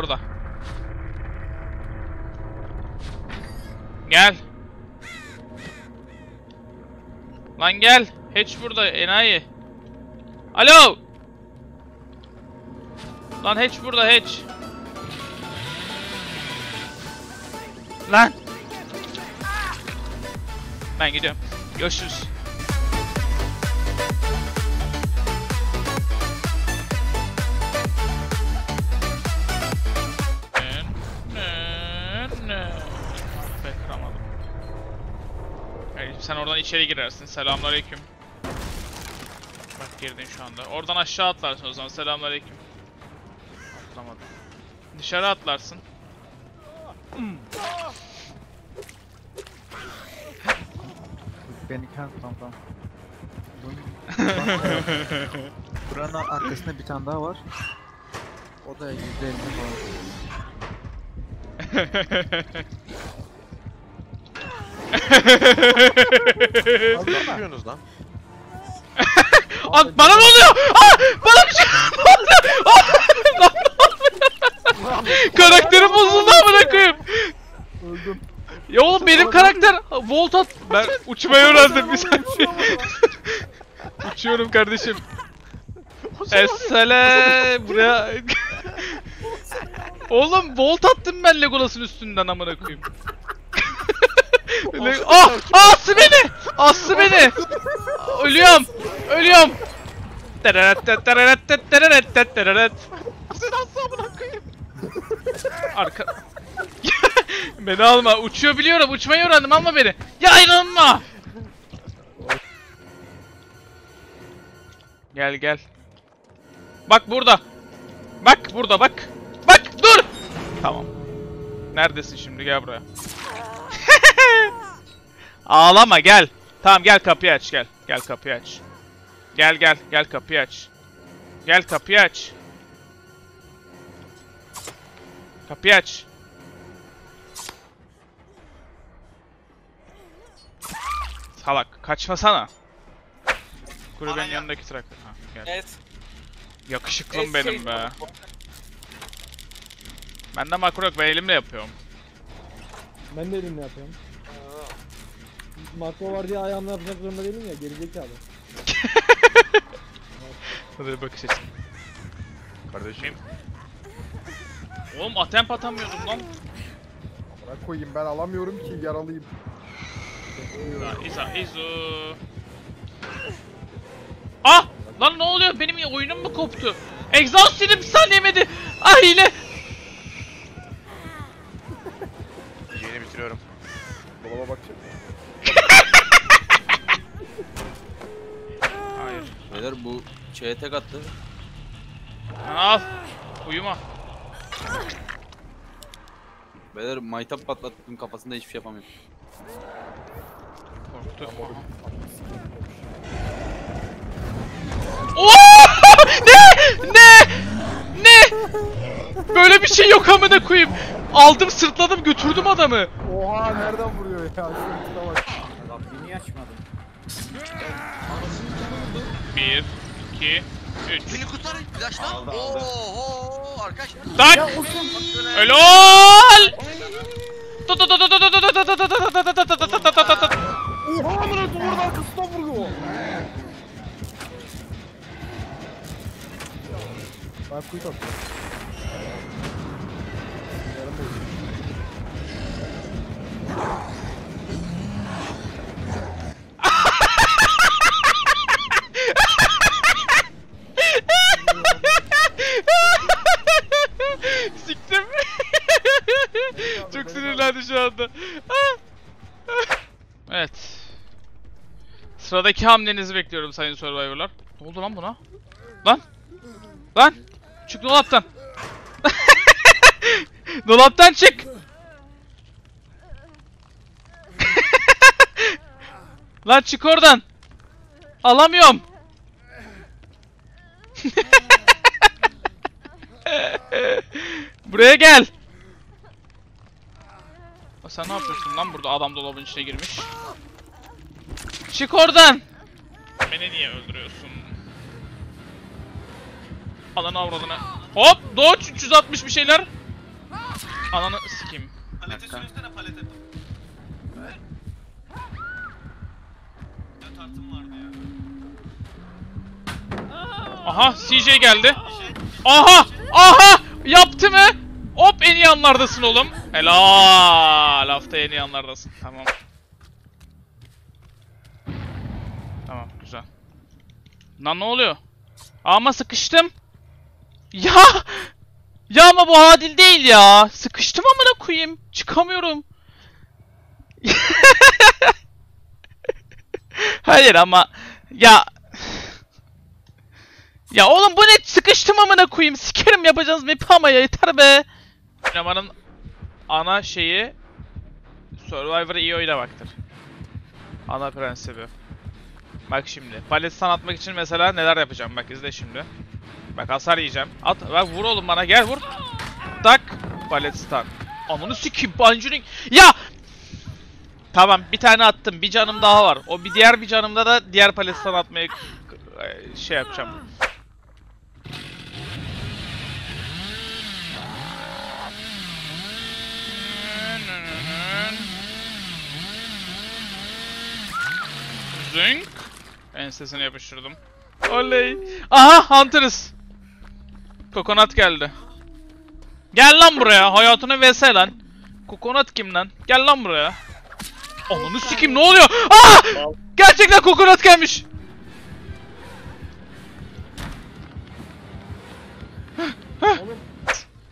Burada. Gel. Lan gel. Hiç burada enayi. Alo. Lan hiç burada hiç. Lan. Ben gidiyorum. Görüşürüz. Sen oradan içeri girersin. Selamünaleyküm. Bak girdin şu anda. Oradan aşağı atlarsın o zaman. Selamünaleyküm. Atlamadım. Dışarı atlarsın. Beni tamam. Buranın arkasında bir tane daha var. O da %50 falan. Ne yapıyorsunuz lan? Bana ne oluyor? Bana bir şey oluyor. Karakterim bozuldu amına koyayım. Öldüm. Ya oğlum benim karakter volt at. Ben uçmayı öğrendim bir saniye. Uçuyorum kardeşim. Esselam buraya. Oğlum volt attım ben Legolas'ın üstünden amına koyayım. Ah! Aslı beni! Aslı beni! Ölüyorum! Ölüyorum! Sen asla bırakayım! Arka... Beni alma! Uçuyor biliyorum! Uçmayı öğrendim ama beni! Ya ayrılma! Gel gel! Bak burada! Bak burada bak! Bak! Dur! Tamam. Neredesin şimdi? Gel buraya. Ağlama gel. Tamam gel kapıyı aç gel. Gel kapıyı aç. Gel gel gel kapıyı aç. Gel kapıyı aç. Kapıyı aç. Salak kaçmasana. Kulübenin yanındaki trak. Ha, gel. Evet. Yakışıklım evet, benim be. Ben de makro yok ben elimle yapıyorum. Ben de elimle yapıyorum. Marco var diye ayağımla yapacak zorunda değilim ya, gerizekalı. Hadi bakış açın. Kardeşim. Oğlum atemp atamıyordum lan. Bırak koyayım ben alamıyorum ki yaralıyım. İzo. Ah! Lan ne oluyor benim oyunum mu koptu? Exhaust silip saniyemedi. Ah hile. Yeni bitiriyorum. Dolaba bakacağım. Hayır. Beyler bu çeye tek attı. Al. Uyuma. Beyler maytap patlattım kafasında hiçbir şey yapamıyorum. Korktu. Ne? Ne? Böyle bir şey yok amına koyayım. Aldım sırtladım götürdüm adamı. Oha nereden vuruyor ya? Şurada bak. Adam beni açmadı. 1, 2, 3. Beni kurtarın arkadaşlar. Oho arkadaşlar. Tak. Helal. Oha amına duvarın arkasından vuruyor. Bak kuytu. Siktim. Çok sinirlendi şu anda. Evet. Sıradaki hamlenizi bekliyorum sayın Survivor'lar. Ne oldu lan buna? Lan! Lan! Çık dolaptan. Dolaptan çık. Lan çık oradan. Alamıyorum. Buraya gel. O sen ne yapıyorsun lan burada adam dolabın içine girmiş. Çık oradan. Beni niye öldürüyorsun? Alanı avradına. Hop, dodge 360 bir şeyler. Ananı sikeyim. Palete sürüsene palete. Evet. Dört artım vardı ya. Aha CJ geldi. Aha! Aha! Yaptı mı? Hop en iyi anlardasın oğlum. Helal. Hafta en iyi anlardasın. Tamam. Tamam güzel. Lan ne oluyor? Ama sıkıştım. Ya! Ya ama bu adil değil ya. Sıkıştım amına koyayım. Çıkamıyorum. Hayır ama ya. Ya oğlum bu ne? Sıkıştım amına koyayım. Sikerim yapacağınız map ama ya yeter be. Oynamanın ana şeyi Survivor'ı iyi oynamaktır. Ana prensibi. Bak şimdi palestan atmak için mesela neler yapacağım, bak izle şimdi. Bak hasar yiyeceğim. At bak vur oğlum bana, gel vur. Tak palestan. Ananı sikeyim banjuring. Ya! Tamam bir tane attım. Bir canım daha var. O bir diğer bir canımda da diğer palestan atmayı şey yapacağım. Zünk. Ensesine yapıştırdım. Oley. Aha Hunter'ız. Kokonat geldi. Gel lan buraya. Hayatını vs lan. Kokonat kim lan? Gel lan buraya. Ananı sikeyim ne oluyor? Aa! Gerçekten kokonat gelmiş.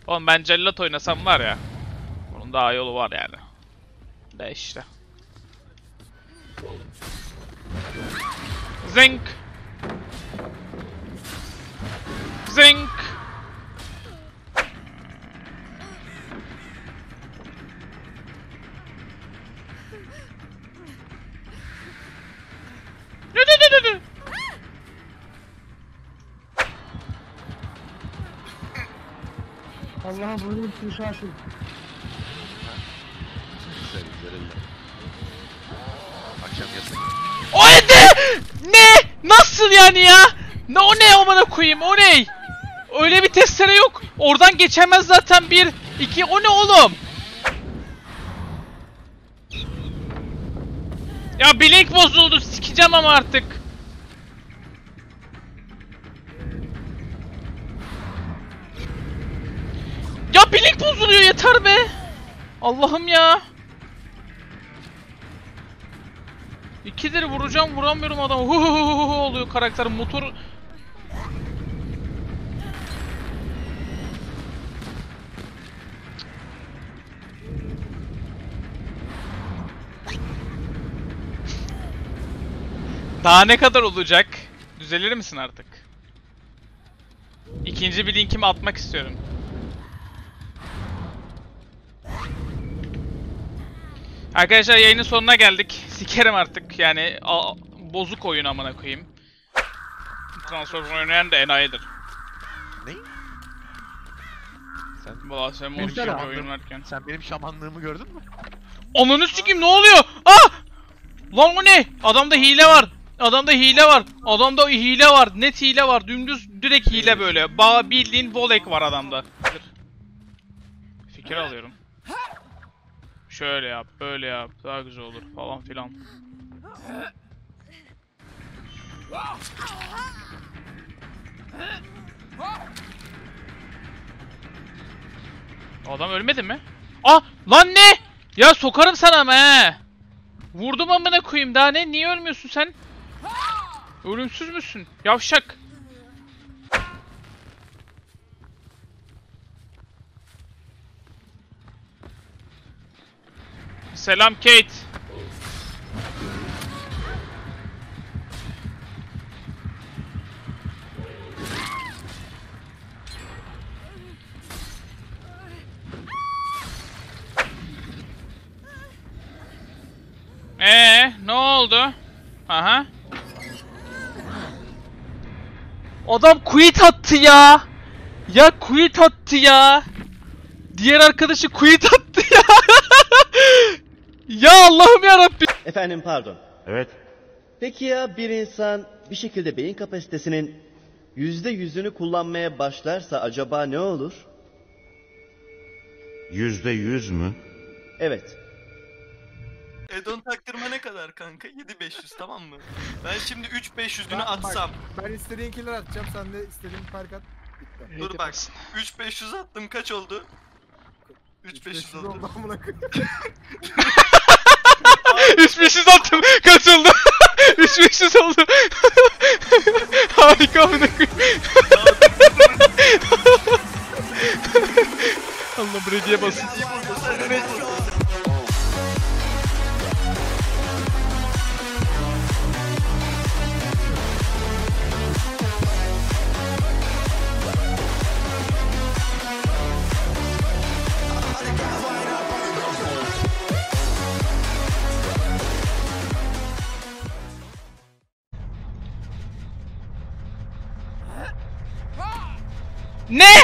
Oğlum ben cellat oynasam var ya. Bunun daha yolu var yani. De işte. Zink. Zink. Allah'ım bunu bir şey açın. Akşam yasak. O ne? Ne? Nasıl yani ya? Ne o ne amına koyayım? O ne? Öyle bir testere yok. Oradan geçemez zaten bir, iki. O ne oğlum? Ya bilek bozuldu. Sikeceğim ama artık. Ya bilek bozuluyor yeter be. Allah'ım ya. İkidir vuracağım, vuramıyorum adamı. Huhuhuhu oluyor karakterim, motor. Daha ne kadar olacak? Düzelir misin artık? İkinci bir linkimi atmak istiyorum. Arkadaşlar yayının sonuna geldik. Sikerim artık yani, bozuk oyun amına koyayım. Transformers oynayan da enayidir. Ne? Sen valla sen monster oynarken sen benim şamanlığımı gördün mü? Ananı sikeyim ne oluyor? Ah! Lan o ne? Adamda hile var. Adamda hile var. Adamda hile var. Net hile var. Dümdüz direkt hile böyle. Bildiğin volek var adamda. Fikir alıyorum. Şöyle yap, böyle yap, daha güzel olur falan filan. Adam ölmedi mi? Ah lan ne? Ya sokarım sana ama he. Vurdum amına koyayım daha ne? Niye ölmüyorsun sen? Ölümsüz müsün? Yavşak. Selam Kate. Ne oldu? Aha. Adam quit attı ya. Ya quit attı ya. Diğer arkadaşı quit attı ya. Ya Allah'ım yarabbim. Efendim pardon. Evet. Peki ya bir insan bir şekilde beyin kapasitesinin %100'ünü kullanmaya başlarsa acaba ne olur? %100 mü? Evet. Edon taktırma ne kadar kanka? 7500 tamam mı? Ben şimdi 3500'ünü atsam. Bak, ben istediğinkileri atacağım, sen de istediğin fark at. Bitti. Dur bak, 3500 attım, kaç oldu? 3500 oldu. 3500 attım, kaç oldu? 3500 oldu. Harika amına koyayım. Allah brediye basın. Ne?